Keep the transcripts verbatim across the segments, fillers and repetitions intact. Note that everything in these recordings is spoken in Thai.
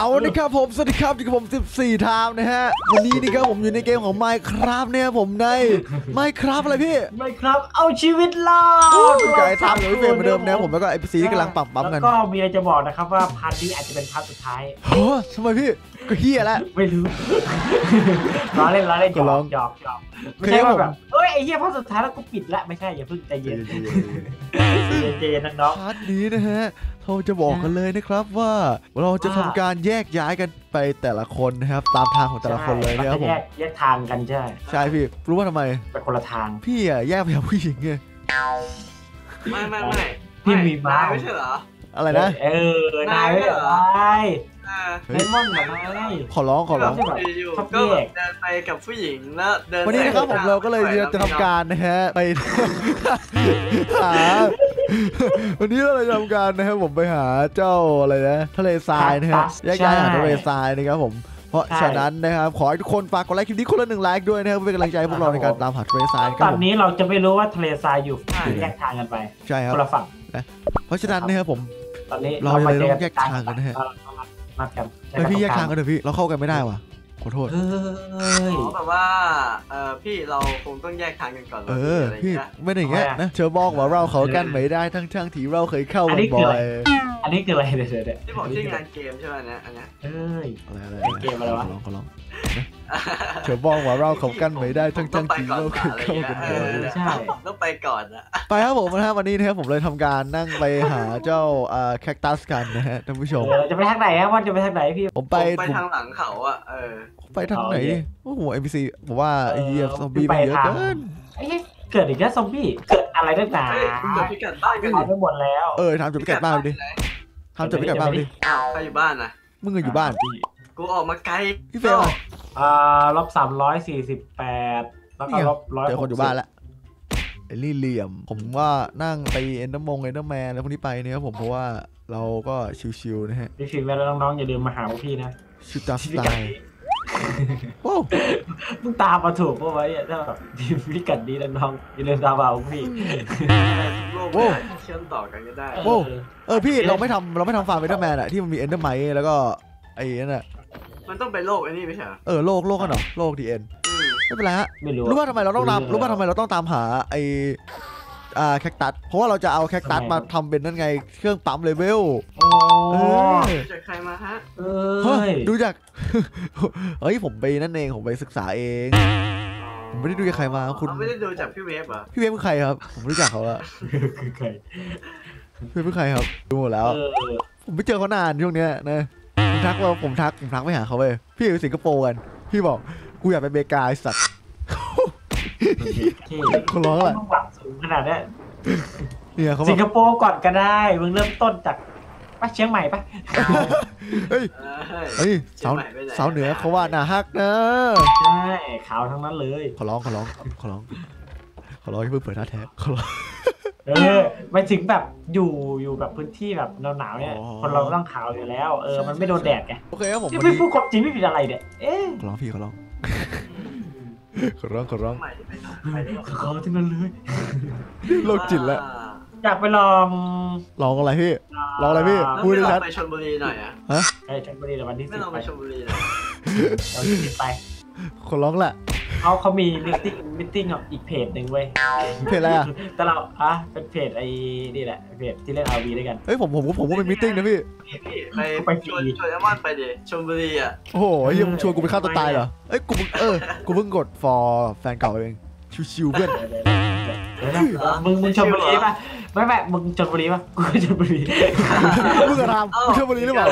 เอาละครับผมสวัสดีครับอยู่กับผมสิบสี่ทามนะฮะวันนี้นี่ครับผมอยู่ในเกมของ Minecraft เนี่ยผมใน Minecraft อะไรพี่ Minecraft เอาชีวิตรอดไก่ทามหรือเฟรมเหมือนเดิมนะผมแล้วก็ไอพีซีที่กำลังปรับบัฟกันแล้วก็เมียจะบอกนะครับว่าพาร์ทนี้อาจจะเป็นพาร์ทสุดท้ายโอ้ทำไมพี่ก็เฮียแล้วไม่รู้ล้อเล่นล้อเล่นหยอกหยอกหยอกไม่ใช่ว่าแบบเฮ้ยไอเฮียพาร์ทสุดท้ายแล้วก็ปิดละไม่ใช่อย่าเพิ่งใจเย็นใจเย็นน้องพาร์ทนี้นะฮะเราจะบอกกันเลยนะครับว่าเราจะทำการแยกย้ายกันไปแต่ละคนนะครับตามทางของแต่ละคนเลยนะครับผมแยกทางกันใช่ใช่พี่รู้ว่าทำไมไปคนละทางพี่อะแยกไปกับผู้หญิงไงไม่ไม่ไม่พี่มีบ้าไม่ใช่เหรออะไรนะเออนายไม่เหรอนายเล่นม่อนเหมือนอะไรขอร้องขอร้องก็แบบเดินไปกับผู้หญิงแล้วเดินวันนี้นะครับผมเราก็เลยจะทำการนะฮะไปหาวันนี้เราจะทำการนะครับผมไปหาเจ้าอะไรนะทะเลทรายนะครับแยกย้ายหาทะเลทรายนะครับผมเพราะฉะนั้นนะครับขอให้ทุกคนฝากกดไลค์คลิปนี้คนละหนึ่งไลค์ด้วยนะครับเป็นกำลังใจพวกเราในการตามหาทะเลทรายตอนนี้เราจะไม่รู้ว่าทะเลทรายอยู่แยกทางกันไปใช่ครับคนละฝั่งนะเพราะฉะนั้นนะครับผมตอนนี้เราเลยต้องแยกทางกันนะฮะไม่พี่แยกทางกันเถอะพี่เราเข้ากันไม่ได้ว่ะขอโทษขอแบบว่าเออพี่เราคงต้องแยกทางกันก่อนเออพี่ไม่ได้อย่างเงี้ยนะเธอบอกว่าเราเขากันไม่ได้ทั้งทั้งที่เราเคยเข้ากันบ่อยอันนี้คืออะไรเดี๋ยวเดี๋ยวที่บอกชื่องานเกมใช่ไหมนะอันนี้เอ้ยอะไรอะไรเกมอะไรวะขอลองเธอบอกว่าเราเขากันไม่ได้ทั้งทั้งที่เราเคยเข้ากันบ่อยใช่ต้องไปก่อนอะไปครับผมนะฮะวันนี้นะครับผมเลยทำการนั่งไปหาเจ้าแคคตัสกันนะฮะท่านผู้ชมจะไปทางไหนครับว่าจะไปทางไหนพี่ผมไปทางหลังเขาอะเออไปทางไหนโอ้โห เอ็น พี ซี บอกว่าไอ้เหี้ยซอมบี้เยอะเกินเกิดอีกแล้วซอมบี้เกิดอะไรตั้งแต่จดพิกัดบ้านกันไปหมดแล้วเออทำจดพิกัดบ้านดิทำจดพิกัดบ้านดิใครอยู่บ้านนะมึงอยู่บ้านกูออกมาไกลพี่เฟลอ่าลบสามร้อยสี่สิบแปดแล้วก็ลบร้อยคนอยู่บ้านละไอ้ลี่เหลี่ยมผมว่านั่งไปเอ็นเดอร์มงเอ็นเดอร์แมนอะไรพวกนี้ไปเนี่ยครับผมเพราะว่าเราก็ชิวๆนะฮะพี่ฟิล์มแล้วน้องๆอย่าลืมมาหาพี่นะชิวตาสไตล์ว้าวมึงตามมาถูกเพราะว่าเนี่ยถ้าแบบพิกัดดีน้องๆอย่าลืมตามมาพี่โว้เชื่อมต่อกันก็ได้โว้เออพี่เราไม่ทำเราไม่ทำฟาร์มเอ็นเดอร์แมนอะที่มันมีเอ็นเดอร์ไมค์แล้วก็ไอ้นั่นอะมันต้องไปโลกไอ้นี่ไม่ใช่เออโลกโลกกันเหรอโลกดีเอ็นไม่เป็นไรฮะรู้ว่าทำไมเราต้องตามรู้ว่าทำไมเราต้องตามหาไอแคคตัสเพราะว่าเราจะเอาแคคตัสมาทำเป็นนั่นไงเครื่องปั๊มเลเวลดูจากใครมาฮะดูจากเฮ้ยผมไปนั่นเองผมไปศึกษาเองผมไม่ได้ดูจากใครมาคุณไม่ได้ดูจากพี่เวฟเหรอพี่เวฟเป็นใครครับผมรู้จักเขาแล้วคือใครพี่เวฟเป็นใครครับดูหมดแล้วผมไม่เจอเขานานช่วงเนี้ยนะผมทักว่าผมทักผมทักไม่หาเขาเลยพี่อยู่สิงคโปร์กันพี่บอกกูอยากไปอเมริกาไอ้สัตว์คนร้องอะไรสูงขนาดนี้สิงคโปร์ก่อนก็ได้มึงเริ่มต้นจากไปเชียงใหม่ไปเฮ้ยเฮ้ยสาวสาวเหนือเขาว่าหนาฮักเนอะใช่ขาวทั้งนั้นเลยขอร้องขอร้องขอร้องขอร้องให้เพิ่งเปิดหน้าแท้ขอร้องเออไปถึงแบบอยู่อยู่แบบพื้นที่แบบหนาวๆเนี่ยคนเราต้องขาวอยู่แล้วเออมันไม่โดนแดดไงโอเคครับผมไม่พูดความจริงไม่ผิดอะไรเด็ดเอ๊ะขอร้องพี่ขอร้องขอร้องขอร้องขอที่นั่นเลยโรคจิตแล้วอยากไปลองลองอะไรพี่ลองอะไรพี่พูดชัดไปชลบุรีหน่อยอะฮะไปชลบุรีแต่วันที่ไม่ลองไปชลบุรีเลยเราติดไปขอร้องแหละเขาเขามีมิทติ้งมิทติ้งของอีกเพจหนึ่งเว้ยเพจอะไรอะแต่เราอะเป็นเพจไอ้นี่แหละเพจที่เล่นอาร์วีด้วยกันเฮ้ยผมผมผมก็เป็นมิทติ้งนะพี่ไปไปชวนชวนแอมมอนไปเดี๋ยวชลบุรีอะโอ้โหยังชวนกูไปฆ่าตัวตายเหรอเอ้ยกูเออกูเพิ่งกด for แฟนเก่าเองชิวๆเพื่อนมึงมึงชลบุรีป่ะไม่แม่มึงชลบุรีป่ะกูชลบุรีมึงกระทำมึงชลบุรีหรือเปล่า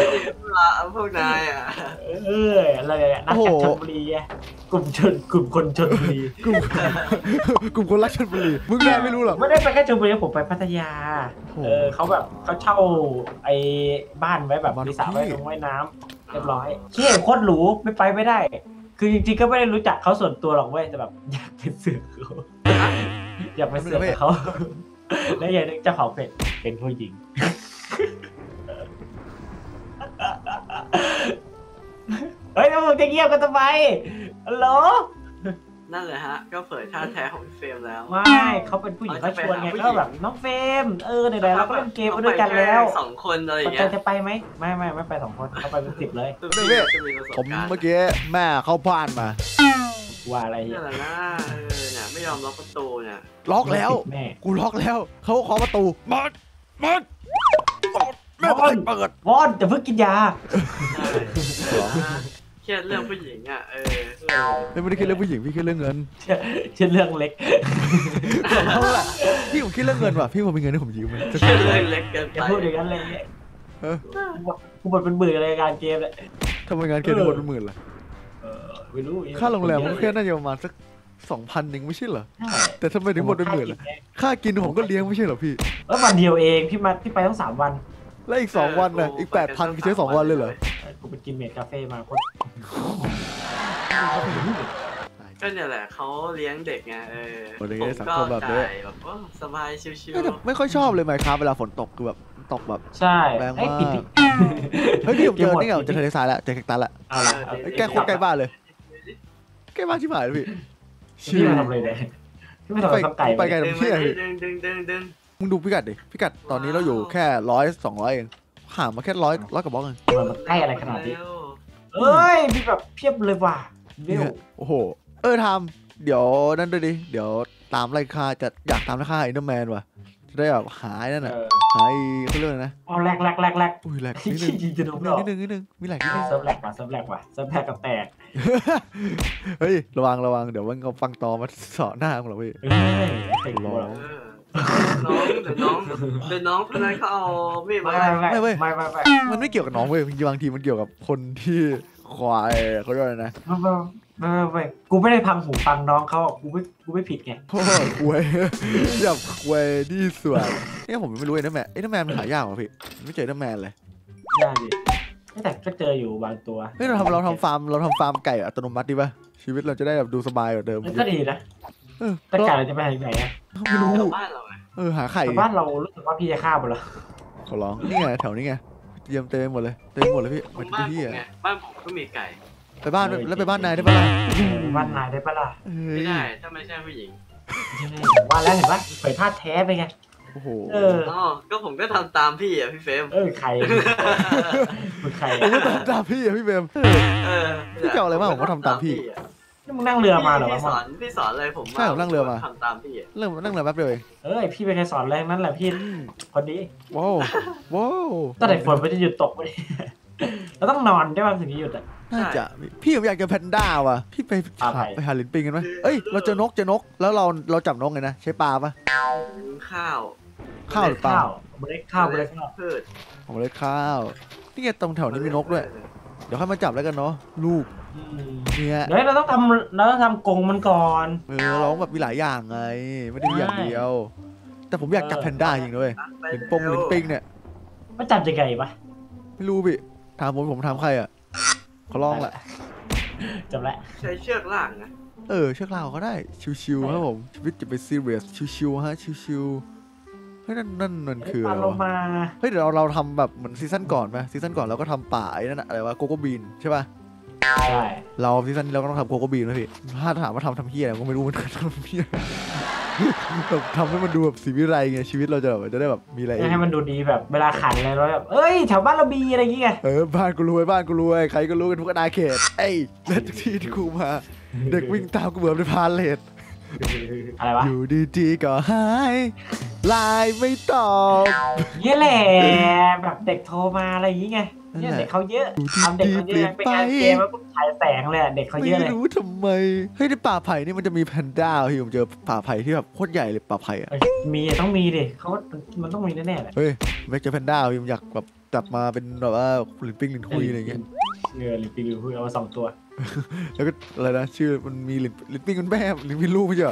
พวกนายอ่ะเอออะไรอ่ะนักชลบุรีอ่ะกลุ่มชนกลุ่มคนชลบุรีกลุ่มกลุ่มคนรักชลบุรีมึงแน่ไม่รู้หรอไม่ได้ไปแค่ชลบุรีผมไปพัทยาเออเขาแบบเขาเช่าไอ้บ้านไว้แบบรีสอร์ทไว้ตรงไว้น้ำเรียบร้อยเชี่ยโคตรหรูไม่ไปไม่ได้คือจริงๆก็ไม่ได้รู้จักเขาส่วนตัวหรอกเว้ยแต่แบบอยากไปเสือกเขาอยากไปเสือกเขาและอย่างนึงเจ้าของเป็ดเป็นผู้หญิงเฮ้ยแล้วมึงจะเงียบกันทำไมฮัลโหล นั่นแหละฮะก็เผยท่าแท้ของเฟรมแล้วไม่เขาเป็นผู้หญิงเขาชวนไงก็แบบน้องเฟรมเออไหนๆเราก็เล่นเกมด้วยกันแล้วสองคนอะไรอย่างเงี้ยจะไปไหมไม่ไม่ไม่ไปสองคนเขาไปเป็นสิบเลยผมเมื่อกี้แม่เข้าบ้านมาว่าอะไรเนี่ยเนี่ยไม่ยอมล็อกประตูเนี่ยล็อกแล้วกูล็อกแล้วเขาขอประตูหมดหมดแม่เปิดวอนจะเพิ่งกินยาเครียดเรื่องผู้หญิงอ่ะเออไม่ได้เครียดเรื่องผู้หญิงพี่เครียดเรื่องเงินเครียดเรื่องเล็กพี่ผมเครียดเรื่องเงินว่ะพี่ผมมีเงินให้ผมยืมไหมเครียดเรื่องเล็กเกินไปพูดอย่างนั้นเลยเออกูหมดเป็นหมื่นอะไรการเกมเลยทำไมงานเกมหมดเป็นหมื่นล่ะไม่รู้ค่าโรงแรมมันแค่น่าจะประมาณสักสองพันหนึ่งไม่ใช่เหรอแต่ทำไมถึงหมดเป็นหมื่นล่ะค่ากินผมก็เลี้ยงไม่ใช่เหรอพี่แล้ววันเดียวเองพี่มาพี่ไปทั้งสามวันแล้วอีกสองวันนะอีกแปดพันพี่ใช้สองวันเลยเหรอกูไปกินเมดคาเฟ่มาคนก็เนี่ยแหละเขาเลี้ยงเด็กไงเออผมก็แบบสบายชิวๆไม่ค่อยชอบเลยไหมครับเวลาฝนตกคือแบบตกแบบใช่แรงมากเฮ้ยพี่ผมเจอนี่เหรอเจอทะเลทรายแล้วเจอแคคตัสแล้วแกโคตรใกล้บ้านเลยใกล้บ้านชิบหายเลยพี่ชิวทำอะไรเนี่ยไปไกลแบบเที่ยงมึงดูพิกัดดิพิกัดตอนนี้เราอยู่แค่ร้อยสองร้อยเองห่างมาแค่ร้อยร้อยกับบล็อกเองมันใกล้อะไรขนาดนี้เอ้ยมีแบบเพียบเลยว่ะโอ้โหเออทำเดี๋ยวนั่นด้วยดิเดี๋ยวตามไล่ฆ่าจะอยากตามไล่ฆ่าไอ้น้ำแมนว่ะจะได้แบบหายนั่นน่ะหายเขาเรียกอะไรนะอ๋อแหลกแหลกแหลกแหลกอุ้ยแหลกนิดนึงนิดนึงนิดนึงมีแหลกนิดนึงซับแหลกว่ะซับแหลกว่ะซับแหลกกับแตกเฮ้ยระวังระวังเดี๋ยวมันเขาฟังตอมาสอหน้าของเราพี่รอน้องเดี๋ยวน้องเดี๋ยวน้องคนนั้นเขาเอาไม่ไม่ไม่ไม่ไม่ไม่มันไม่เกี่ยวกับน้องเว้ยบางทีมันเกี่ยวกับคนที่ควายเขาด้วยนะไม่ไม่ไม่กูไม่ได้พังหูฟังน้องเขากูไม่กูไม่ผิดไงโอ้ยควยอย่าควยดีสวยเนี่ยผมไม่รู้ไอ้น้ำแมนไอ้น้ำแมนมันหายากว่ะพี่ไม่เจอน้ำแมนเลยยากดิแต่ก็เจออยู่บางตัวเฮ้ยเราทำเราทำฟาร์มเราทำฟาร์มไก่อัตโนมัติดีป่ะชีวิตเราจะได้แบบดูสบายกว่าเดิมก็ดีนะแต่ไก่เราจะไปไหนอ่ะไม่รู้เออหาไข่บ้านเรารู้สึกว่าพี่จะฆ่าหมดแล้วขอร้องนี่ไงแถวนี้ไงเยี่ยมเต็มหมดเลยเต็มหมดเลยพี่บ้านพี่ไงบ้านผมก็มีไก่ไปบ้านแล้วไปบ้านนายได้ปะล่ะบ้านนายได้ปะล่ะไม่ได้ถ้าไม่ใช่ผู้หญิงว่าแล้วเห็นปะเผยท่าแท้ไปไงโอ้โหเออก็ผมก็ทำตามพี่อ่ะพี่เฟรมเออใครใครผมก็ทำตามพี่อ่ะพี่เฟรมเออพี่เก่าอะไรบ้างผมก็ทำตามพี่มึงนั่งเรือมาเหรอพี่สอนพี่สอนอะไรผมมานั่งเรือมาทำตามพี่เรื่องนั่งเรือแป๊บเดียวเองเอ้ยพี่ไปใครสอนแรงนั้นแหละพี่คนนี้ว้าวว้าวตั้งแต่ฝนมันจะหยุดตกไปเราต้องนอนได้บ้างถึงจะหยุดอ่ะน่าจะพี่ผมอยากจะแพนด้าว่ะพี่ไปไปหาลินปิงกันไหมเอ้ยเราเจอนกเจอนกแล้วเราเราจับนกไงนะใช้ปลาปะข้าวข้าวหรือปลาเมล็ดข้าวเมล็ดข้าวพืชเมล็ดข้าวนี่ไงตรงแถวนี้มีนกด้วยเดี๋ยวค่อยมาจับแล้วกันเนาะลูกเนี่ยเดี๋ยวเราต้องทำเราต้องทำกรงมันก่อนเออเราแบบมีหลายอย่างไงไม่ได้อย่างเดียวแต่ผมอยากจับแพนด้าจริงด้วยลินปงลินปิงเนี่ยมันจับยังไงวะไม่รู้พี่ถามผมผมถามใครอ่ะเขาลองแหละจำแล้วใช้เชือกล่างนะเออเชือกล่างก็ได้ชิวๆครับผมชีวิตจะไปซีเรียสชิวๆฮะชิวๆเฮ้ยนั่นนั่นนั่นคืออะไรวะเฮ้ยเดี๋ยวเราเราทำแบบเหมือนซีซั่นก่อนไหมซีซั่นก่อนเราก็ทำป่านั่นอะไรวะโกโก้บีนใช่ป่ะใช่เราซีซั่นนี้เราก็ต้องทำโกโก้บีนนะพี่ถ้าถามว่าทำทำเพี้ยอะไรก็ไม่รู้มันทำเพี้ยแบบทำให้มันดูแบบสีวิไลไงชีวิตเราจะแบบจะได้แบบมีอะไรให้มันดูดีแบบเวลาขันอะไรเราแบบเอ้ยแถวบ้านเราบีอะไรอย่างเงี้ยเออบ้านกูรวยบ้านกูรวยใครก็รู้กันทุกอาณาเขตเอ้ยแล้วทุกที่ที่กูมาเด็กวิ่งตามกูเหมือนในพาเลทอะไรวะอยู่ดีๆก็หายไลน์ไม่ตอบเยอะแหละแบบเด็กโทรมาอะไรอย่างเงี้ยเนี่ยเด็กเขาเยอะทำเด็กเขาเยอะไปงานเกมแล้วพวกถ่ายแสงเลยเด็กเขาเยอะเลยไม่รู้ทำไมเฮ้ยในป่าไผ่นี่มันจะมีแพนด้าที่ผมเจอป่าไผ่ที่แบบโคตรใหญ่เลยป่าไผ่อะมีต้องมีดิเขามันต้องมีแน่ๆเลยเฮ้ยแม็กเจอแพนด้าผมอยากแบบจับมาเป็นแบบว่าลินปิงลินคุยอะไรเงี้ยเออลินปิงลินคุยเอามาสองตัวแล้วก็อะไรนะชื่อมันมีลินปิงมันแม่ลินปิงลูกไม่ใช่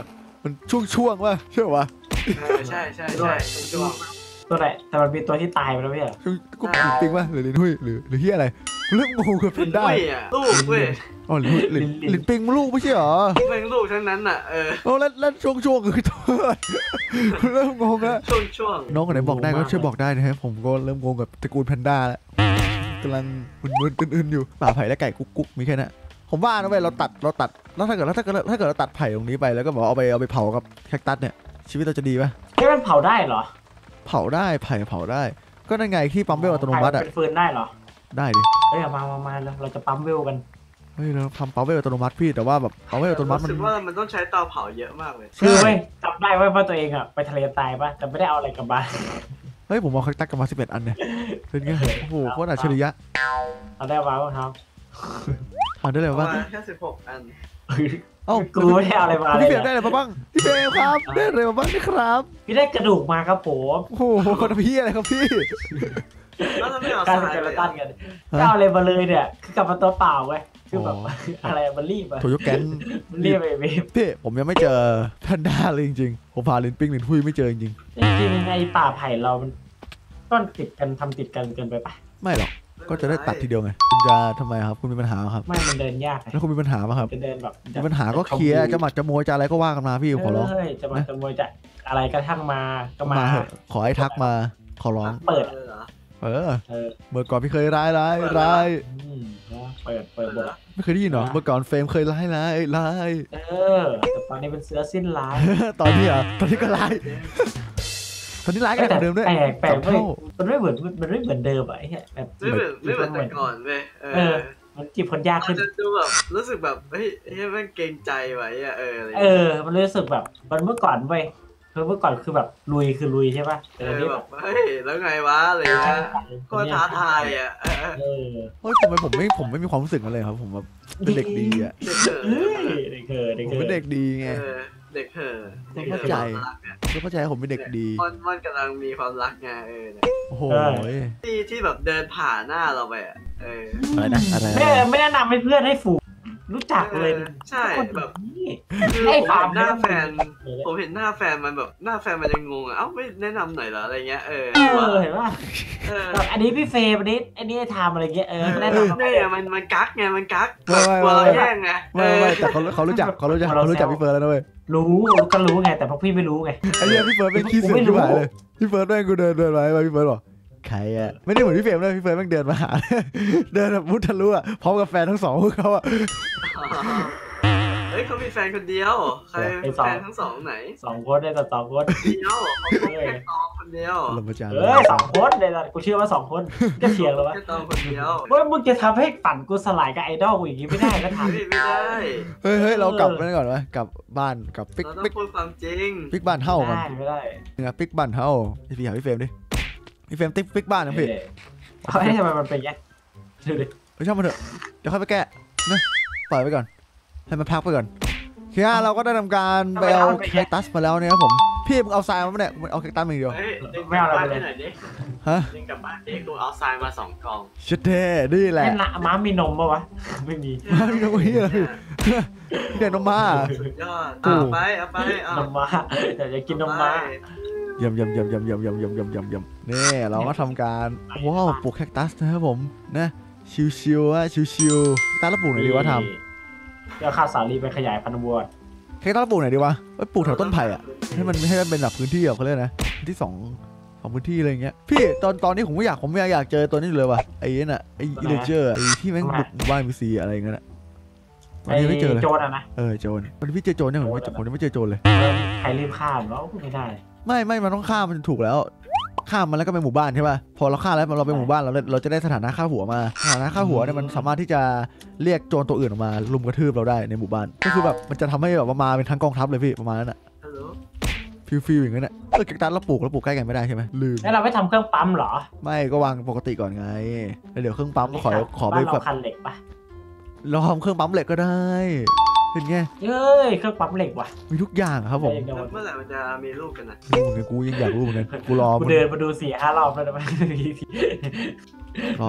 มันช่วงช่วงว่ะใช่ป่ะใช่ใช่ใช่ช่วงตัวไหนแต่มันเป็นตัวที่ตายไปแล้วไม่ใช่เหรอกูลินปิงป่ะหรือลินหุ้ยหรือหรือที่อะไรเรื่องงูกับแพนด้าลูกเว้ยอ๋อลินปิงลูกไม่ใช่เหรอลินลูกทั้งนั้นอ่ะเออโอ้แล้วแล้วช่วงช่วงคือตัวเริ่มงงแล้วช่วงช่วงน้องคนไหนบอกได้ก็ช่วยบอกได้นะครับผมก็เริ่มงงกับตระกูลแพนด้าแล้วกำลังมึนๆตื่นๆอยู่ป่าไผ่และไก่กุ๊กๆมีแค่นั้น ผมว่านะเว้ยเราตัดเราตัดแล้วถ้าเกิดถ้าเกิดถ้าเกิดเราตัดไผ่ตรงนี้ไปแล้วก็บอกเอาไปเอาไปเผากับแคคตัสเนี่ยชีวิตเราจะดีไหมแค่มันเผาได้เหรอเผาได้ไผ่เผาได้ก็นั่นไงที่ปั๊มเวลอัตโนมัติอะเป็นฟืนได้เหรอได้ดิเอ้ยมามามาเราจะปั๊มเวลกันเฮ้ยเราทำปั๊มเวลอัตโนมัติพี่แต่ว่าแบบปั๊มเวลอัตโนมัติมันว่ามันต้องใช้เตาเผาเยอะมากเลยคือเว้ยจับได้เว้ยว่าตัวเองอะไปทะเลตายปะแต่ไม่ได้เอาอะไรกลับบ้านเฮ้ยผมเอาแคคตัสกลับมาสิบเอ็ดอันเนี่ยเป็นไงโอ้โหโคตรอัจฉริยะเอาได้มาบ้างครับถามได้เลยว่าแค่สิบหกอันเอ้ากูไม่ได้อะไรมาเลยพี่เบลได้อะไรมาบ้างพี่เบลครับได้อะไรมาบ้างนะครับพี่ได้กระดูกมาครับผมโอ้โหคนพี่อะไรครับพี่การจัดการตั้นกันเจ้าอะไรมาเลยเนี่ยคือกลับมาตัวเปล่าไงคือแบบอะไรมันรีบอะถูกยกแกนมันรีบไปพี่ผมยังไม่เจอแพนด้าเลยจริงๆผมพาลินปิ้งลินหุ้ยไม่เจอจริงจริงในป่าไผ่เรามันต้นติดกันทำติดกันเกินไปปะไม่หรอกก็จะได้ตัดทีเดียวไงคุณจะทำไมครับคุณมีปัญหาครับไม่มันเดินยากแล้วคุณมีปัญหาป่ะครับเดินแบบมีปัญหาก็เคลียร์จะหมัดจะโมยจะอะไรก็ว่ากันมาพี่ขอร้องจะหมัดจะโมยจะอะไรกระทั่งมาก็มาขอให้ทักมาขอร้องเปิดเออเมื่อก่อนพี่เคยร้ายร้ายร้ายเปิดเปิดบทไม่เคยได้ยินหรอเมื่อก่อนเฟรมเคยร้ายร้ายร้ายเออแต่ตอนนี้เป็นเสือสิ้นร้ายตอนนี้อ่ะตอนนี้ก็ร้ายตอนนี้ร้ายกันแต่เดิมด้วยแปลกๆมันไม่เหมือนมันไม่เหมือนเดิมอะไอ้เนี่ยแบบไม่เหมือนไม่เหมือนแต่ก่อนเว้ยเออมันจีบคนยากขึ้นดูแบบรู้สึกแบบเฮ้ยเฮ้ยมันเกรงใจไว้อะเออเออมันรู้สึกแบบมันเมื่อก่อนเว้ยเมื่อก่อนคือแบบลุยคือลุยใช่ป่ะแต่เนี้ยแบบเฮ้ยแล้วไงวะอะไรเงี้ยก็ท้าทายอ่ะเออเฮ้ยทำไมผมไม่ผมไม่มีความรู้สึกอะไรครับผมแบบเป็นเด็กดีอ่ะเด็กเถิดเด็กเถิดผมเป็นเด็กดีไงเด็กเถิดเข้าใจเข้าใจผมเป็นเด็กดีมอนมอนกำลังมีความรักไงเออโอ้โหที่ที่แบบเดินผ่านหน้าเราไปอ่ะเอออะไรนะอะไรไม่ไม่แนะนำให้เพื่อนให้ฝูงรู้จักเลยใช่แบบคือผมเห็นหน้าแฟนผมเห็นหน้าแฟนมันแบบหน้าแฟนมันยังงงอ่ะเอ้าไม่แนะนำหน่อยเหรออะไรเงี้ยเออเห็นว่าแบบอันนี้พี่เฟย์อันนี้อันนี้ทำอะไรเงี้ยเออแนะนำเนี่ยมันมันกั๊กไงมันกั๊กกลัวเราแย่งไงไม่ไม่แต่เขาเขารู้จักเขารู้จักเขารู้จักพี่เฟิร์นแล้วด้วยรู้ก็รู้ไงแต่พวกพี่ไม่รู้ไงไอ้เรื่องพี่เฟิร์นเป็นขี้เสือกที่หายเลยพี่เฟิร์นด้วยกูเดินเดินไปพี่เฟิร์นบอกใครอ่ะไม่ได้เหมือนพี่เฟย์เลยพี่เฟย์แม่งเดินมาหาเดินแบบมุดทะลุอ่ะพร้อมกับแฟนทั้งสองพวกเขาอ่ะเฮ้ยเขามีแฟนคนเดียวใครแฟนทั้งสองไหนสองคนได้แต่สองคนเดียวเขาแค่ตองคนเดียวเออสองคนได้แต่กูเชื่อว่าสองคนก็เฉียงแล้ววะแค่ตองคนเดียวเฮ้ยมึงจะทำให้ฝันกูสลายกับไอดอลกูอย่างนี้ไม่ได้ก็ทำไม่ได้เฮ้ยเฮ้ยเรากลับนั่นก่อนไหมกลับบ้านกลับปิ๊กปิ๊กความจริงปิ๊กบ้านเฮ้ากันไม่ได้เนี่ยปิ๊กบ้านเฮ้าพี่หาพี่เฟย์ดิพี่เฟย์ติ๊กปิ๊กบ้านนะพี่เขาให้ทำไมมันเป็นยักษ์ดูดิไม่ชอบมันเถอะเดี๋ยวค่อยไปแก้นะปล่อยไปก่อนให้มันพักไปก่อนคือเราก็ได้ทำการไปเอาแคคตัสมาแล้วเนี่ยครับผมพี่มึงเอาทรายมาเนี่ยมึงเอาแคคตัสมาอีกเดียวไม่เอาอะไรเลยฮะกลับบ้านเด็กกูเอาทรายมาสองกองเชดเด้นี่แหละม้ามีนมปะวะไม่มีม้ามีนมเฮียอะไรเดี๋ยวนมม้าสุดยอดเอาไปเอาไปนมม้าอยากจะกินนมม้าเยี่ยมเยี่ยมเยี่ยมเยี่ยมเยี่ยมเยี่ยมเยี่ยมเยี่ยมเยี่ยมนี่เราก็ทำการว้าวปลูกแคคตัสนะครับผมนะชิวๆอะชิวๆการปลูกหน่อยดีว่าทำเดี๋ยวข้าวสาลีไปขยายพันธุ์วัวแคคตัสปลูกไหนดีวะปลูกแถวต้นไผ่อะให้มันให้มันเป็นแบบพื้นที่เขาเรียกนะที่สองของพื้นที่อะไรเงี้ยพี่ตอนตอนนี้ผมก็อยากผมอยากเจอตัวนี้เลยว่ะไอ้นี่น่ะไอ้เลเจอร์ไอ้ที่แม่งบุกบ้านมิซีอะไรเงี้ยไอ้โจรนะเออโจรมันพี่เจอโจรเนี่ยผมไม่ผมไม่เจอโจรเลยใครรีบฆ่ามันแล้วไม่ได้ไม่ไม่มันต้องฆ่ามันถูกแล้วฆ่ามันแล้วก็ไปหมู่บ้านใช่ป่ะพอเราฆ่าแล้วเราไปหมู่บ้านเราเราจะได้สถานะฆ่าหัวมาสถานะฆ่าหัวเนี่ยมันสามารถที่จะเรียกโจรตัวอื่นออกมาลุมกระทืบเราได้ในหมู่บ้านก็คือแบบมันจะทำให้แบบมาเป็นทั้งกองทัพเลยพี่ประมาณนั้นอ่ะฟิวฟิวอย่างนั้นอ่ะเออแคคตัสเราปลูกเราปลูกใกล้กันไม่ได้ใช่ไหมลืมแล้วเราไม่ทำเครื่องปั๊มหรอไม่ก็วางปกติก่อนไงแล้วเดี๋ยวเครื่องปั๊มก็ขอขอไปแบบคันเหล็กป่ะเราทำเครื่องปั๊มเหล็กก็ได้เป็นไงเย้เครื่องปั๊มเหล็กว่ะมีทุกอย่างครับผมเมื่อไหร่มันจะมีลูกกันนะลูกเนี่ยกูยังอยากลูกเลยกูรอกูเดินมาดูสี่ห้ารอบแล้วนะไม่ที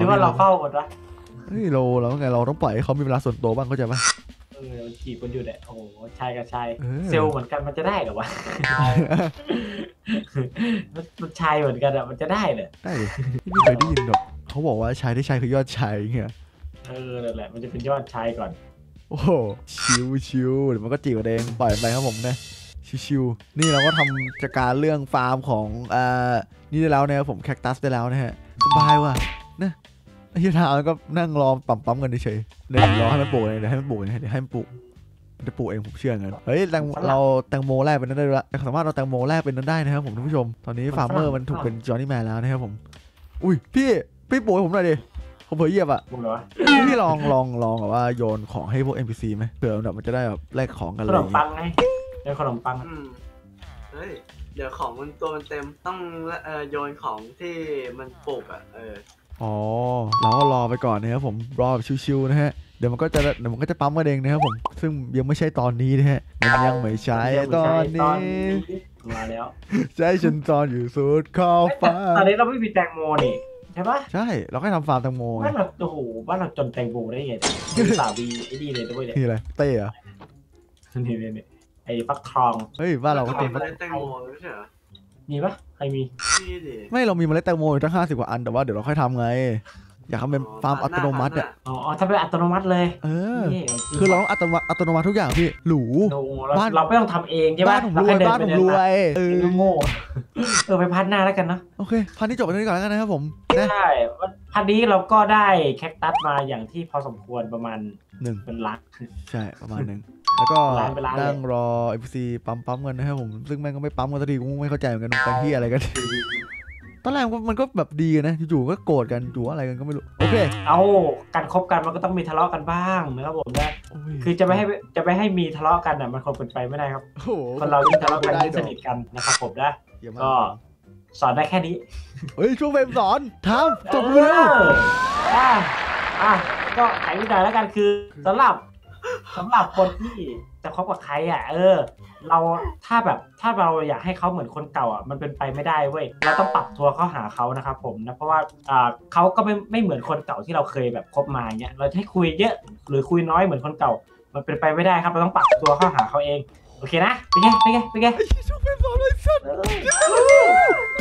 หรือว่าเราเฝ้าหมดวะเฮ้ยเราเราไงเราต้องปล่อยให้เขามีเวลาส่วนตัวบ้างเข้าใจไหมเออจีบกันอยู่แหละโอ้โหชายกับชายเซลเหมือนกันมันจะได้หรอวะมันชายเหมือนกันอะมันจะได้เลยได้ไม่เคยได้ยินหรอกเขาบอกว่าชายที่ชายคือยอดชายเงี้ยเออนั่นแหละมันจะเป็นยอดชายก่อนโอ้ชิวชิวเดี๋ยวมันก็จีบเองปล่อยไปครับผมนะชิวๆนี่เราก็ทำจัดการเรื่องฟาร์มของอ่านี่ได้แล้วนะครับผมแคคตัสได้แล้วนะฮะสบายว่ะนะ ไอ้ทามันก็นั่งรอปั๊มปั๊มกันเฉยเดี๋ยวรอให้มันปลูกเลยเดี๋ยวให้มันปลูกเดี๋ยวให้มันปลูกจะปลูกเองผมเชื่อเงินเฮ้ยเราแตงโมแรกเป็นนั้นได้ละสามารถเราแตงโมแรกเป็นนั้นได้นะครับผมท่านผู้ชมตอนนี้ฟาร์มเมอร์มันถูกเป็นจอร์นี่แมนแล้วนะครับผมอุ้ยพี่พี่ปลูกให้ผมหน่อยดิผมเผยเยียบอ่ะพี่ลองลองลองแบบว่าโยนของให้พวก เอ็น พี ซี ไหมเผื่อแบบมันจะได้แบบแลกของกันเลยขนมปังไงเดี๋ยวขนมปังเฮ้ยเดี๋ยวของมันตัวมันเต็มต้องโยนของที่มันปลูกอ่ะเอออ๋อเราก็รอไปก่อนนะครับผมรอแบบชิวๆนะฮะเดี๋ยวมันก็จะเดี๋ยวมันก็จะปั๊มกันเองนะครับผมซึ่งยังไม่ใช่ตอนนี้นะฮะมันยังไม่ใช่ตอนนี้มาแล้วใช่ฉันตอนอยู่สุดขอบฟ้าตอนนี้เราไม่มีแตงโมนี่ใช่ปะใช่เราแค่ทำฟาร์มแตงโมบ้านเราโอ้โหบ้านเราจนแตงโมได้ไงสาวบีไอ้ดีเลยด้วยเนี่ยนี่อะไรเต้อะนี่นี่ไอ้ฟักทองเฮ้ยบ้านเราก็เป็นเมล็ดแตงโมใช่ไหมมีปะใครมีไม่เรามีเมล็ดแตงโมอยู่ตั้งห้าสิบกว่าอันแต่ว่าเดี๋ยวเราค่อยทำไงอยากทำเป็นฟาร์มอัตโนมัติอ่ะอ๋อทำเป็นอัตโนมัติเลยเออคือเราต้องอัตโนมัติอัตโนมัติทุกอย่างพี่หรูบ้านเราไม่ต้องทำเองใช่ไหมบ้านผมรวยบ้านผมรวยเออโง่เออไปพันหน้าแล้วกันนะโอเคพันที่จบไปนี้ก่อนแล้วกันนะครับผมใช่พันนี้เราก็ได้แคคตัสมาอย่างที่พอสมควรประมาณหนึ่งเป็นล้านใช่ประมาณหนึ่งแล้วก็นั่งรอ เอฟ ซี ปั๊มปั๊มกันนะครับผมซึ่งแม่งก็ไม่ปั๊มกันสักทีกูไม่เข้าใจเหมือนกันเป็นที่อะไรกันตอนแรกมันก็แบบดีนะจู่ๆก็โกรธกันจู่อะไรกันก็ไม่รู้โอเคเอาการคบกันมันก็ต้องมีทะเลาะกันบ้างนะครับผมนะคือจะไม่ให้จะไม่ให้มีทะเลาะกันอ่ะมันคงเป็นไปไม่ได้ครับคนเราที่ทะเลาะกันที่สนิทกันนะครับผมนะก็สอนได้แค่นี้เฮ้ยช่วงเฟรมสอนทำจบแล้วอ่ะอ่ะก็ไขวิธีแล้วกันคือสำหรับสำหรับคนที่จะคบกับใครอ่ะเออเราถ้าแบบถ้าเราอยากให้เขาเหมือนคนเก่าอ่ะมันเป็นไปไม่ได้เว้ยเราต้องปรับตัวเข้าหาเขานะครับผมนะเพราะว่าอ่าเขาก็ไม่ไม่เหมือนคนเก่าที่เราเคยแบบคบมาเนี้ยเราจะให้คุยเยอะหรือคุยน้อยเหมือนคนเก่ามันเป็นไปไม่ได้ครับเราต้องปรับตัวเข้าหาเขาเองโอเคนะไปไงไปไงไปไง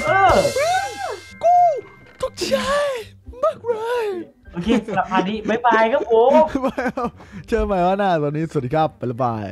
เออกูตกใจมากเลยโอเคสำหรับอันนี้บ๊ายบายครับผมเจอใหม่ว่าหน้าตอนนี้สวัสดีครับบ๊ายบาย